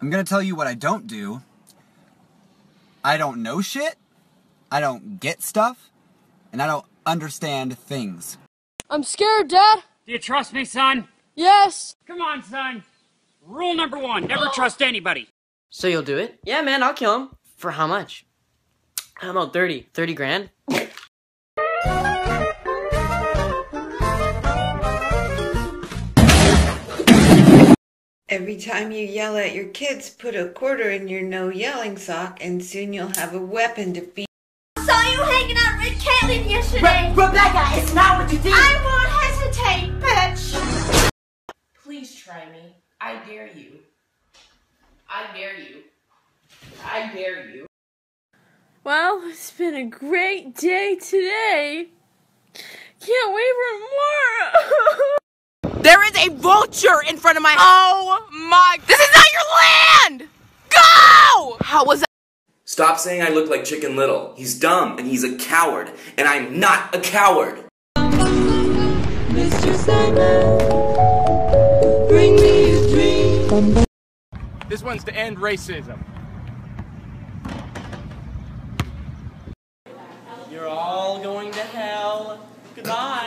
I'm going to tell you what I don't do. I don't know shit, I don't get stuff, and I don't understand things. I'm scared, Dad. Do you trust me, son? Yes. Come on, son. Rule number one, never trust anybody. So you'll do it? Yeah, man, I'll kill him. For how much? How about 30? 30 grand? Every time you yell at your kids, put a quarter in your no-yelling sock, and soon you'll have a weapon to beat. I saw you hanging out with Caitlin yesterday. Rebecca, it's not what you did. I won't hesitate, bitch. Please try me. I dare you. I dare you. I dare you. Well, it's been a great day today. Can't wait for more. There is a vulture in front of my— Oh my— This is not your land! Go! How was that? Stop saying I look like Chicken Little. He's dumb and he's a coward. And I'm not a coward. Mr. Sandman, bring me a dream. This one's to end racism. You're all going to hell. Goodbye.